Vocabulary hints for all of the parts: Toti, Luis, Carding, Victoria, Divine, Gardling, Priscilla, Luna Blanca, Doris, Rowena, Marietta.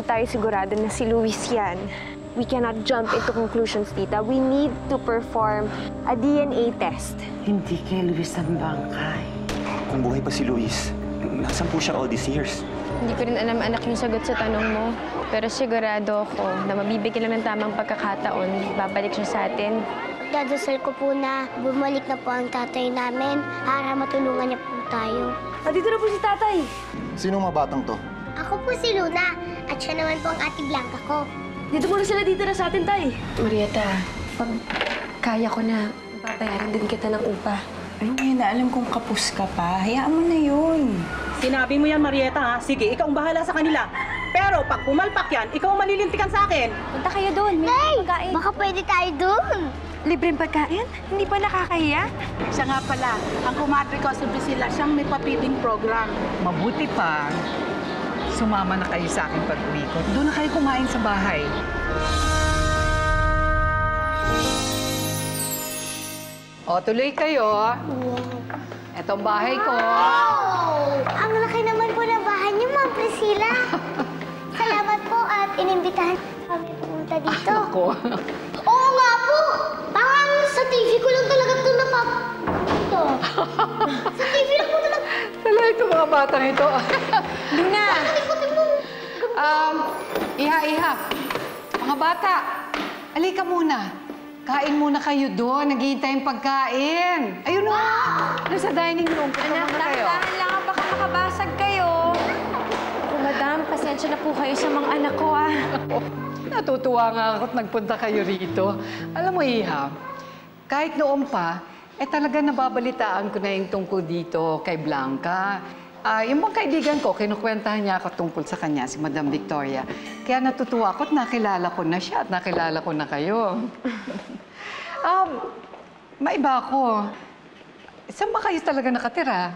po tayo sigurado na si Luis yan. We cannot jump into conclusions, Tita. We need to perform a DNA test. Hindi kay Luis ang bangkay. Kung buhay pa si Luis, nasan po siya all these years? Hindi ko rin alam, anak, yung sagot sa tanong mo. Pero sigurado ako na mabibigyan lang ng tamang pagkakataon. Babalik siya sa atin. Dadasal ko po na bumalik na po ang tatay namin para matulungan niya po tayo. At dito na po si tatay. Sinong mabatang to? Ako po si Luna at siya naman po ang Ate Blanca ko. Dito muna sila ditira sa atin, Tay. Marietta, pag kaya ko na, babayaran din kita ng upa. Ano ngayon na alam kong kapus ka pa? Hayaan mo na yun. Sinabi mo yan, Marietta, ha? Sige, ikaw ang bahala sa kanila. Pero pag pumalpak yan, ikaw ang malilintikan sa akin. Punta kayo doon. Tay, baka pwede tayo doon. Libreng pagkain? Hindi pa nakakahiya? Siya nga pala, ang kumadre ko si Priscilla, siyang may papiding program. Mabuti pa. Sumama na kayo sa akin pag-uwi ko. Doon na kayo kumain sa bahay. O, tuloy kayo. Wow. Etong bahay ko. Wow! Ang laki naman po ng bahay niyo, Ma'am Priscilla. Salamat po at inimbitahan kami pumunta dito. Ako. Oo nga po! Parang sa TV ko lang talaga ito dito. Sa TV lang po talaga. Talaga itong mga batang ito. Luna! Iha! Mga bata, alika muna. Kain muna kayo doon. Naghihintay ang pagkain. Ayun na! Nasa dining room. Anak, dahan lang. Baka makabasag kayo. Oh, madam, pasensya na po kayo sa mga anak ko, ah. Natutuwa nga ako't nagpunta kayo rito. Alam mo, Iha, kahit noon pa, eh talaga nababalitaan ko na yung tungkol dito kay Blanca. Yung mga kaibigan ko, kinukwentahan niya ako tungkol sa kanya, si Madam Victoria. Kaya natutuwa ako at nakilala ko na siya at nakilala ko na kayo. Maiba ako. Saan ba kayo talaga nakatira?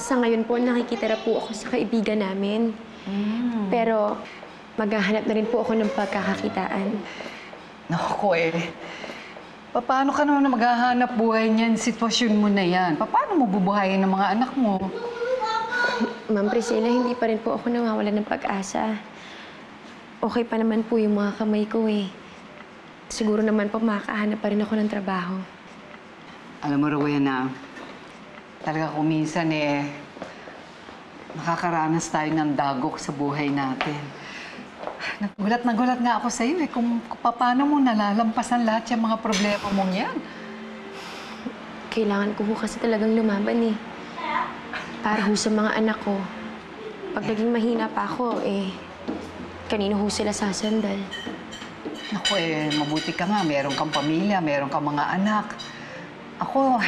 Sa ngayon po, nakikitira po ako sa kaibigan namin. Mm. Pero maghahanap na rin po ako ng pagkakakitaan. Naku eh. Paano ka naman maghahanap buhay niyan? Sitwasyon mo na yan. Paano mo bubuhayin ang mga anak mo? Ma'am Priscilla, hindi pa rin po ako nawawala ng pag-asa. Okay pa naman po yung mga kamay ko eh. Siguro naman po makakahanap pa rin ako ng trabaho. Alam mo, Rowena, talaga kung minsan eh, nakakaranas tayo ng dagok sa buhay natin. Nagulat nga ako sa'yo eh, kung paano mo nalalampasan lahat yung mga problema mong yan. Kailangan ko po kasi talagang lumaban eh. Para ho sa mga anak ko. Pag naging mahina pa ako, eh, kanino ho sila sasandal? Naku, eh, mabuti ka nga. Meron kang pamilya, meron kang mga anak. Ako,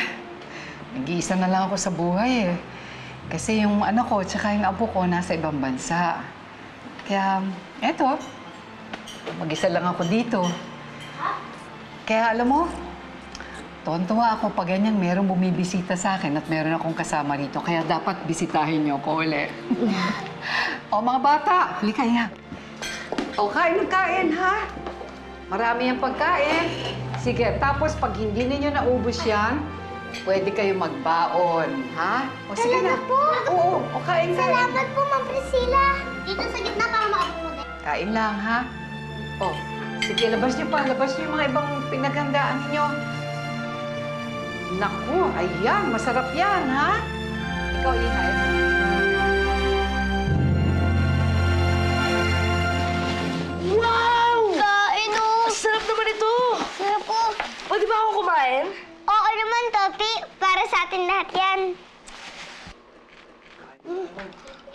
nag-iisa na lang ako sa buhay, eh. Kasi yung anak ko, tsaka yung apo ko, nasa ibang bansa. Kaya, eto, mag-isa lang ako dito. Kaya, alam mo, tontuwa ako pag ganyan, merong bumibisita sa akin at meron akong kasama rito. Kaya dapat bisitahin niyo ako ulit. O mga bata, halika nga. O kain ha? Marami ang pagkain. Sige, tapos pag hindi ninyo naubos yan, pwede kayo magbaon, ha? O sige na. Po. Oo, o kain. Salamat po, Ma'am Priscilla. Dito sa gitna para makapunod. Kain lang, ha? O, sige, labas niyo yung mga ibang pinaghandaan niyo. Naku, ayan, masarap yan, ha? Ikaw, Ihay. Wow! Kain, oh! Sarap naman ito! Sarap po. O, di ba ako kumain? Oo naman, Toti. Para sa atin lahat yan.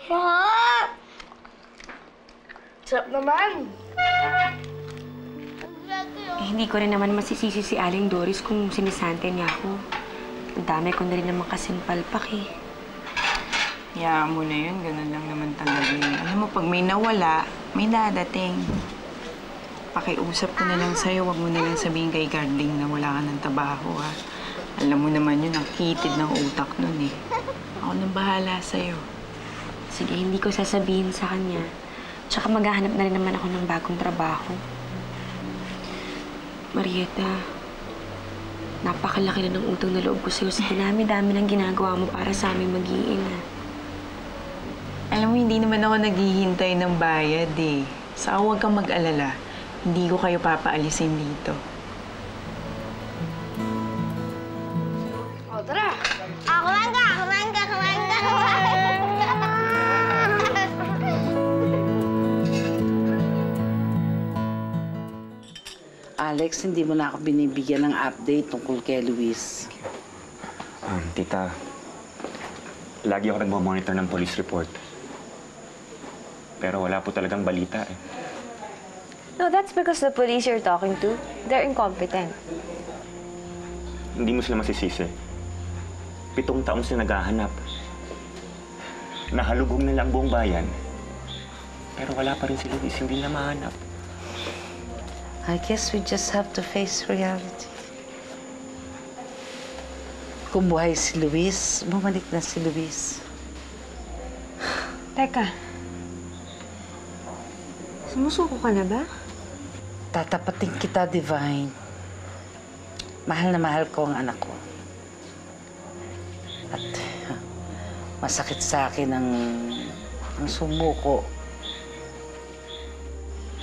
Sarap! Sarap naman! Eh, hindi ko rin naman masisisi si Aling Doris kung sinisante niya ako. Ang dami ko na rin naman kasing palpak eh. Hayaan mo na yun. Ganun lang naman talaga yun. Alam mo, pag may nawala, may dadating. Pakiusap ko na lang sa'yo. Huwag mo na lang sabihin kay Gardling na wala ka ng trabaho, ha? Alam mo naman yun, ang kitid ng utak nun eh. Ako nang bahala sa'yo. Sige, hindi ko sasabihin sa kanya. Tsaka maghahanap na rin naman ako ng bagong trabaho. Marietta, napakalaki na ng utang na loob ko sa'yo. Dami-dami ng ginagawa mo para sa aming mag-iina. Alam mo, hindi naman ako naghihintay ng bayad eh. Saka huwag kang mag-alala. Hindi ko kayo papaalisin dito. O, tara! Kumanga! Kumanga! Kumanga! Alex, hindi mo na ako binibigyan ng update tungkol kay Luis. Tita, lagi ako nagmamonitor ng police report. Pero wala po talagang balita eh. No, that's because the police you're talking to, they're incompetent. Hindi mo sila masisisi. 7 taon sila naghahanap. Nahalugong na lang buong bayan. Pero wala pa rin sila, hindi na mahanap. I guess we just have to face reality. Kung buhay si Luis, bumalik na si Luis. Teka. Sumusuko ka na ba? Tatapatin kita, Divine. Mahal na mahal ko ang anak ko. At masakit sa akin ang sumuko.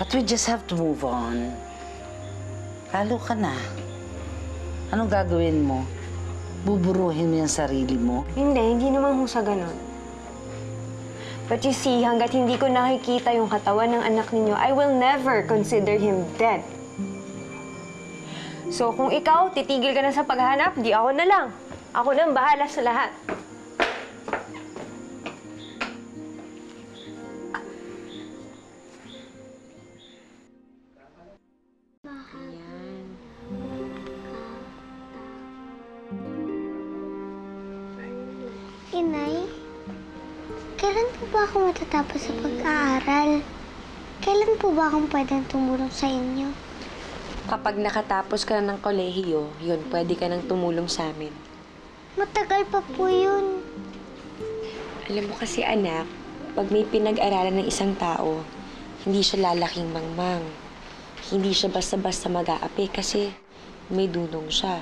But we just have to move on. Lalo ka na. Anong gagawin mo? Buburuhin mo yung sarili mo? Hindi naman ho sa ganun. But you see, hanggat hindi ko nakikita yung katawan ng anak ninyo, I will never consider him dead. So kung ikaw, titigil ka na sa paghahanap, di ako na lang. Ako na ang bahala sa lahat. Kailan po ba ako matatapos sa pag-aaral? Kailan po ba akong pwedeng tumulong sa inyo? Kapag nakatapos ka na ng kolehiyo, yun, pwede ka nang tumulong sa amin. Matagal pa po yun. Alam mo kasi, anak, pag may pinag-aralan ng isang tao, hindi siya lalaking mangmang. Hindi siya basta-basta mag-aapi kasi may dunong siya.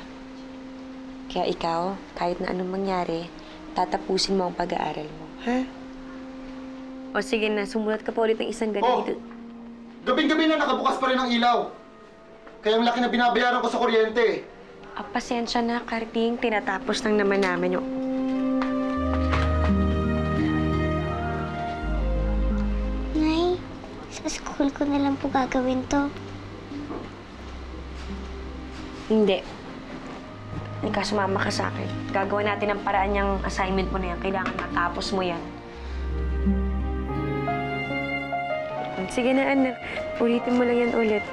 Kaya ikaw, kahit na anong mangyari, tatapusin mo ang pag-aaral mo, ha? O sige na, sumulat ka pa ulit ng isang ganito. Oh! Gabing-gabi na nakabukas pa rin ang ilaw. Kaya ang laki na binabayaran ko sa kuryente. Pasensya na, Carding. Tinatapos lang naman namin yung... Nay, sa school ko na lang po gagawin to. Hindi. Ikaw, sumama ka sa akin. Gagawa natin ang paraan yung assignment mo na yan. Kailangan matapos mo yan. Sige na, anak. Ulitin mo lang yan ulit.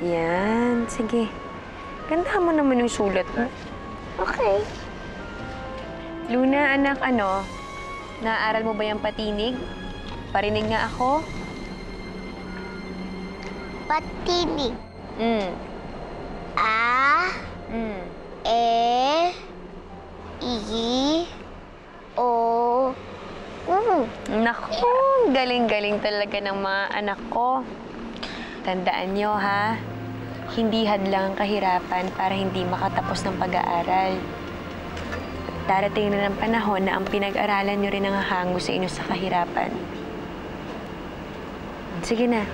Yan. Sige. Ganda mo naman yung sulat mo. Okay. Luna, anak, ano? Naaaral mo ba yung patinig? Parinig nga ako. Patinig? A. E. I. O. Naku, galing-galing talaga ng mga anak ko. Tandaan nyo, ha? Hindi hadlang ang kahirapan para hindi makatapos ng pag-aaral. Darating na ng panahon na ang pinag-aralan nyo rin ang hahango sa inyo sa kahirapan. Sige na,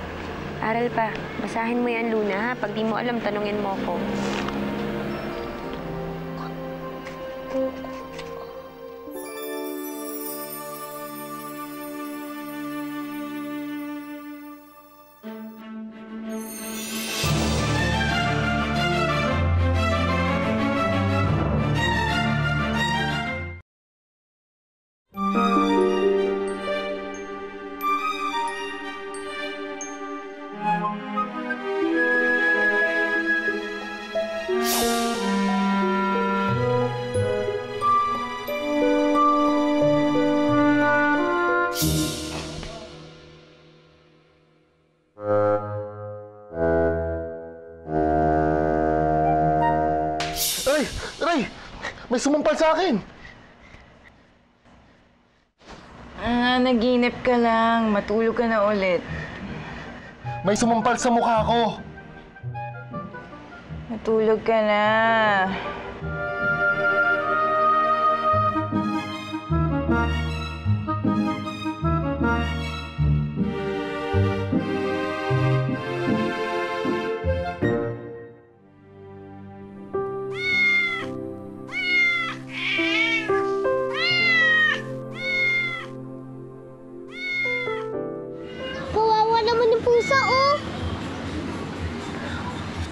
aral pa. Basahin mo yan, Luna, ha? Pag di mo alam, tanungin mo ko. May sumampal sa akin! Naginip ka lang. Matulog ka na ulit. May sumampal sa mukha ko! Matulog ka na. isa, oh!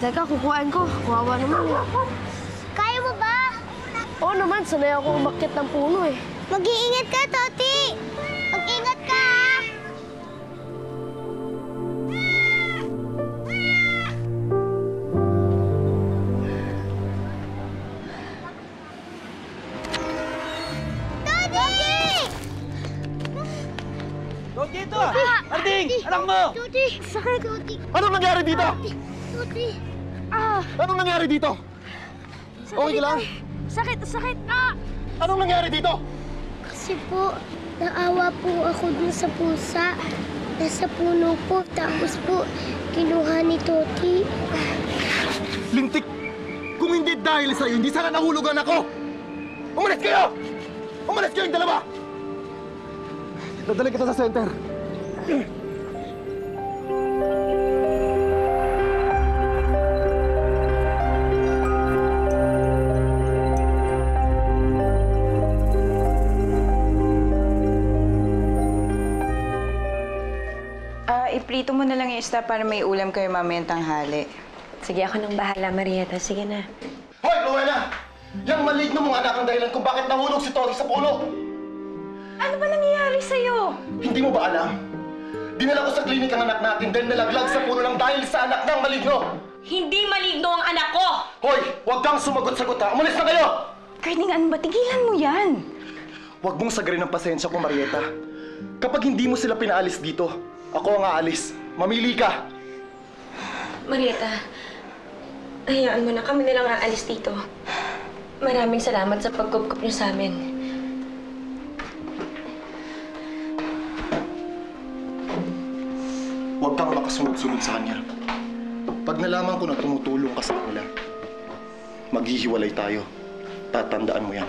Teka, kukuhaan ko. Kuhawa naman, eh. Kaya mo ba? Oo naman. Sanay ako umakyat ng puno, eh. Mag-iingat ka, Toti! Mag-iingat ka! Anak mo! Toti! Sakay, Toti! Anong nangyari dito? Toti! Ah! Anong nangyari dito? Sakit, okay lang? Sakit! Sakit! Ah! Anong nangyari dito? Kasi po, naawa po ako dun sa pusa. Nasa puno po. Tapos po, kinuha ni Toti. Lintik! Kung hindi dahil sa'yo, hindi sana nahulugan ako! Umalis kayo! Umalis kayong dalawa! Dadalhin kita sa center. Iprito mo na lang yung isda para may ulam kayo mamayang tanghali. Sige, ako nang bahala, Marietta. Sige na. Hoy, Rowena! Yang maliit na mong anak ang dahilan kung bakit nahulog si Toti sa puno! Ano ba nangyayari sa'yo? Hindi mo ba alam? Dinala ko sa klinik ang anak natin dahil nalaglag sa puno lang dahil sa anak ng maligno! Hindi maligno ang anak ko! Hoy! Huwag kang sumagot-sagot, ha! Umalis na kayo! Carding, ano ba? Tigilan mo yan! Huwag mong sagarin ang pasensya ko, Marietta. Kapag hindi mo sila pinaalis dito, ako ang aalis. Mamili ka! Marietta, hayaan mo na. Kami na lang aalis dito. Maraming salamat sa pagkupkup niyo sa amin. Huwag kang makasunod-sunod sa kanya. Pag nalaman ko na tumutulong ka sa kanila, maghihiwalay tayo. Tatandaan mo yan.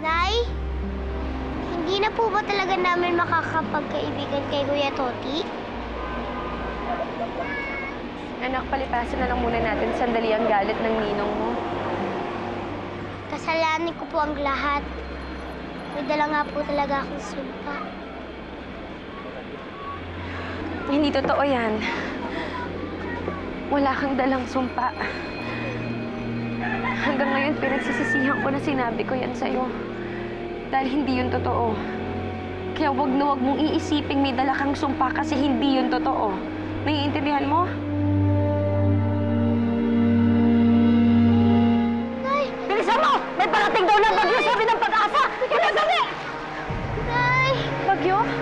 Nay, hindi na po ba talaga namin makakapagkaibigan kay Kuya Toti? Anak, palipasin na lang muna natin sandali ang galit ng ninong mo. Kasalanan ko po ang lahat. May dala nga po talaga akong sumpa. Hindi totoo yan. Wala kang dalang sumpa. Hanggang ngayon, pinagsisisihan ko na sinabi ko yan sa'yo. Dahil hindi yun totoo. Kaya wag na wag mong iisiping may dala kang sumpa kasi hindi yun totoo. Naiintindihan mo? Parating daw ng bagyo, sabi ng pag-asa! Dali! Nay! Bagyo? Nay!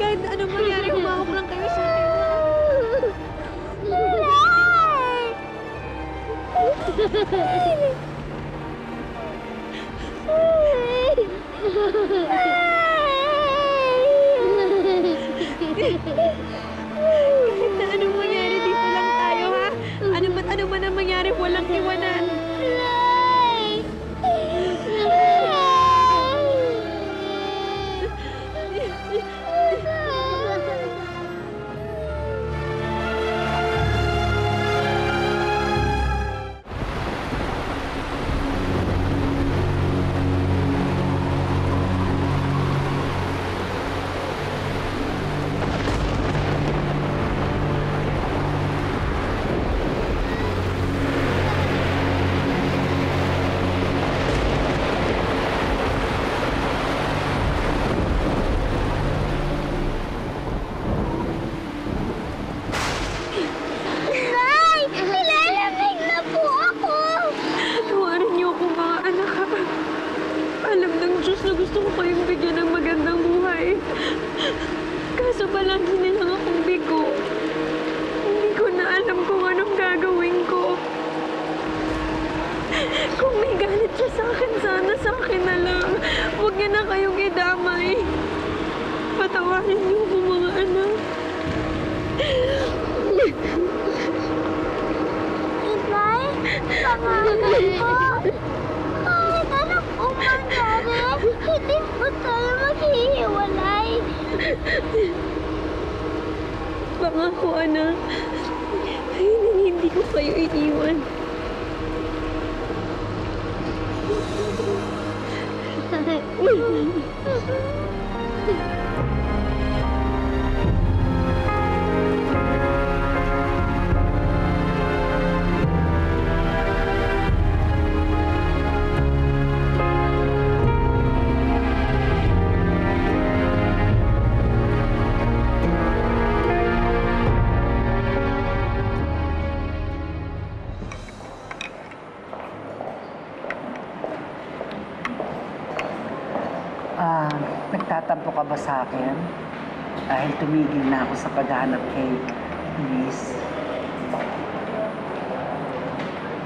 Kahit anong mangyari, humawak lang kayo sa akin. Mami! Kahit anong umangyari, hindi po tayo maghihiwalay. Pangako, anak. Ayun, hindi ko kayo iiwan. Nagtatampo ka ba sa akin? Dahil tumigil na ako sa paghahanap kay Luis.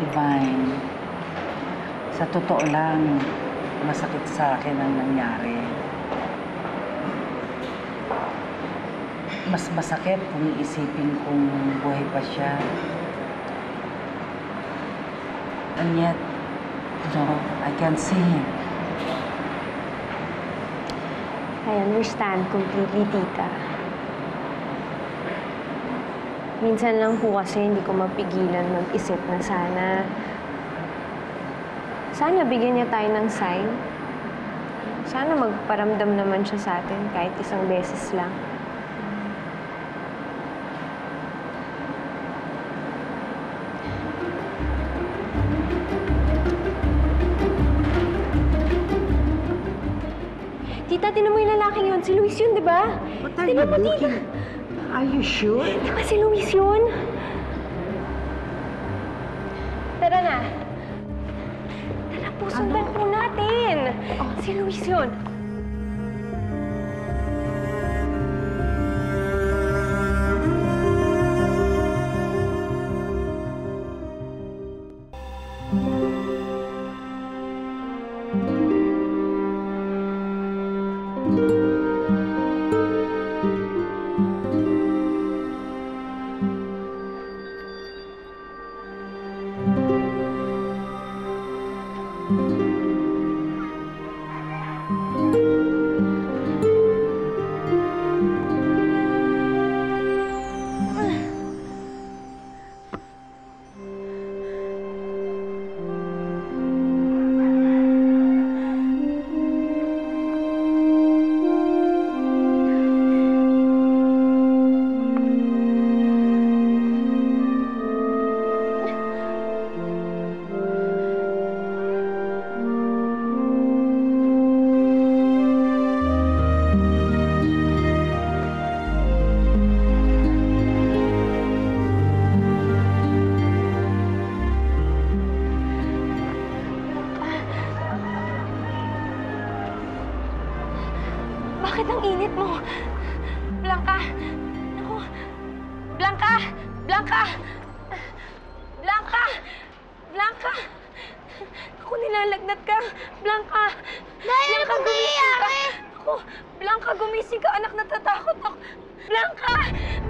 Divine, sa totoo lang, masakit sa akin ang nangyari. Mas masakit kung iisipin kung buhay pa siya. And yet, no, I can't see him. I understand completely, tita. Minsan lang po kasi hindi ko mapigilan mag-isip na sana bigyan niya tayo ng sign. Sana magparamdam naman siya sa atin kahit isang beses lang. Tinan mo yung lalaking yun. Si Luis yun, di ba? What are you looking? Are you sure? Di ba si Luis yun? Tara na. Tara po, sundan po natin. Si Luis yun. Bakit ang init mo? Blanca! Naku! Blanca! Blanca! Blanca! Blanca! Naku, nilalagnat ka! Blanca! Dahil ako nangyayari! Naku! Blanca, gumising ka! Anak, natatakot ako! Blanca!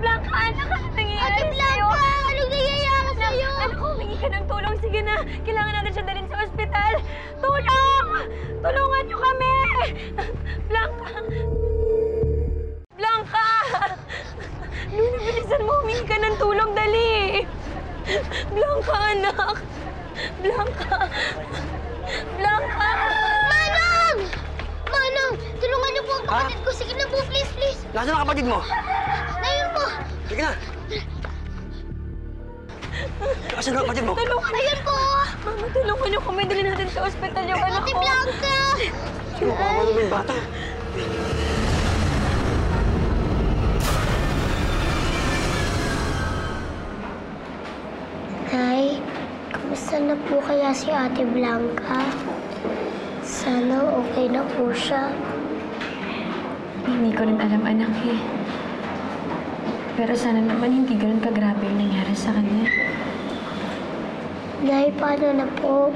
Blanca, anak! Anong nangyayari sa'yo? Ate Blanca! Anong nangyayari sa'yo? Anak, humingi ka ng tulong. Sige na! Kailangan natin siya dalhin sa ospital! Tulong! Tulungan niyo kami! Blanca! Blanca! Luna, bilisan mo. Humingi ka ng tulong. Dali! Blanca, anak! Blanca! Blanca! Manong! Manong! Tulungan niyo po ang kapatid ko. Sige na po, please, please. Nasaan ang kapatid mo? Ayun po. Sige na. Nasaan ang kapatid mo? Tulungan. Ayun po. Mama, tulungan niyo kami. Dali natin sa ospital yung anak ko. Ate Blanca! Sino ka naman yung bata? Nay, kamusta na po kaya si Ate Blanca? Sana okay na po siya. Hindi ko rin alam, anak eh. Pero sana naman hindi ganun kagrabe yung nangyari sa kanya. Nay, paano na po?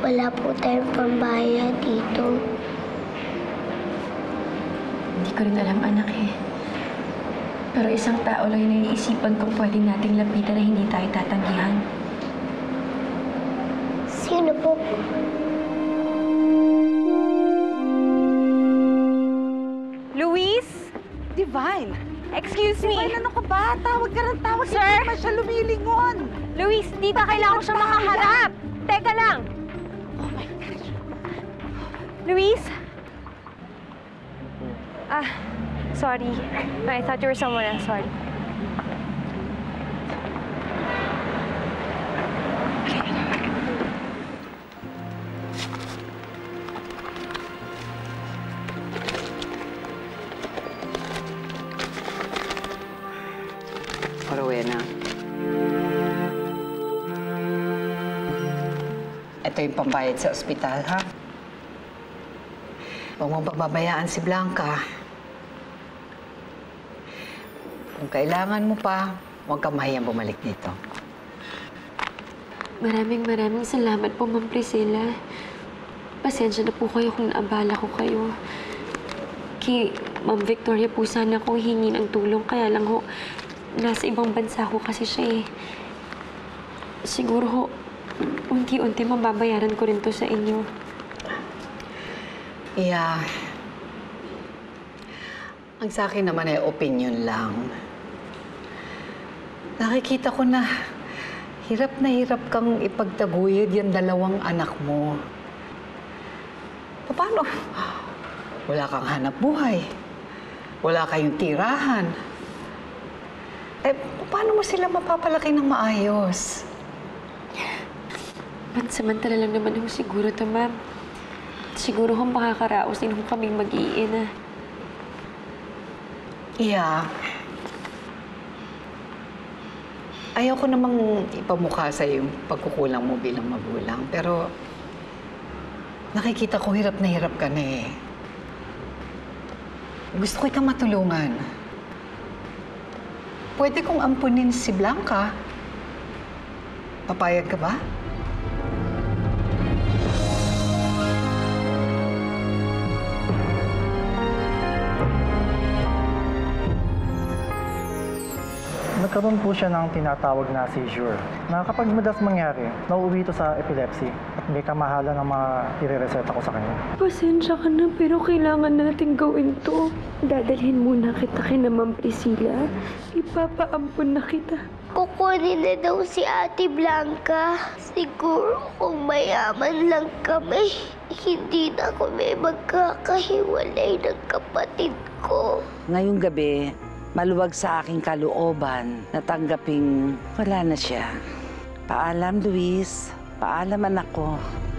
Wala po tayong pambayad dito. Hindi ko rin alam, anak eh. Pero isang tao lang yung naiisipan kung pwede nating lapitan na hindi tayo tatanggihan. po. Luis? Divine? Excuse me. Divine, ano ka ba? Tawag ka ng tawag. Sir? Hindi pa siya lumilingon. Luis, di ba kailangan ko siya makaharap? Teka lang. Oh my God. Luis? Ah, sorry. I thought you were someone else. Sorry. Rowena. Ito yung pambayad sa ospital, ha? Huwag mong pagbabayaan si Blanca. Kung kailangan mo pa, huwag kang mahiyang bumalik dito. Maraming salamat po, Ma'am Priscilla. Pasensya na po kayo kung naabala ko kayo. Kay Ma'am Victoria po sana kong hingin ang tulong, kaya lang ho, nasa ibang bansa ko kasi siya eh. Siguro ho, unti-unti mababayaran ko rin to sa inyo. Yeah. Ang sa akin naman ay opinion lang. Nakikita ko na hirap kang ipagtaguyod yung dalawang anak mo. Paano? Wala kang hanap buhay. Wala kayong tirahan. Eh, paano mo sila mapapalaki ng maayos? Pansamantala lang naman ho siguro ito, ma'am. Siguro ho makakaraos din ho kaming mag-iina. Yeah. Ayaw ko namang ipamukha sa'yo yung pagkukulang mo bilang magulang, pero nakikita ko hirap na hirap ka na eh. Gusto ko ikang matulungan. Pwede kong ampunin si Blanca. Papayag ka ba? Nagkaroon po siya ng tinatawag na seizure na kapag madalas mangyari, nauuwi ito sa epilepsy at may kamahalan ng mga irereseta ko sa kanya. Pasensya ka na, pero kailangan natin gawin to. Dadalhin muna kita kay Ma'am Priscilla. Ipapaampun na kita. Kukunin na daw si Ate Blanca. Siguro kung mayaman lang kami, hindi na kami magkakahiwalay ng kapatid ko. Ngayong gabi, maluwag sa aking kalooban na tanggaping wala na siya. Paalam, Luis. Paalam, anak ko.